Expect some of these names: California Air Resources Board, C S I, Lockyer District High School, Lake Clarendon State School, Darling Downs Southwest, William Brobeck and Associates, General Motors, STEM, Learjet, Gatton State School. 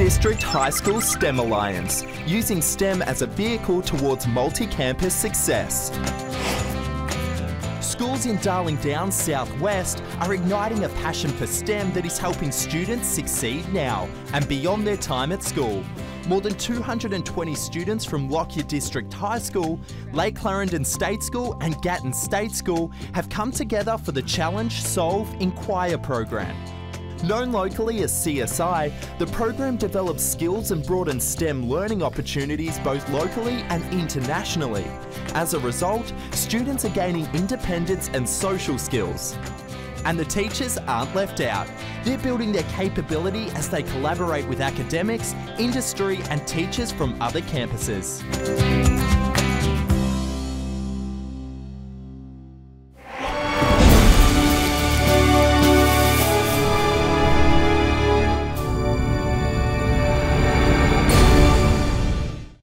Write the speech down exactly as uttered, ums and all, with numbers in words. District High School STEM Alliance, using STEM as a vehicle towards multi-campus success. Schools in Darling Downs Southwest are igniting a passion for STEM that is helping students succeed now and beyond their time at school. More than two hundred twenty students from Lockyer District High School, Lake Clarendon State School and Gatton State School have come together for the Challenge, Solve, Inquire program. Known locally as C S I, the program develops skills and broadens STEM learning opportunities both locally and internationally. As a result, students are gaining independence and social skills. And the teachers aren't left out. They're building their capability as they collaborate with academics, industry and teachers from other campuses.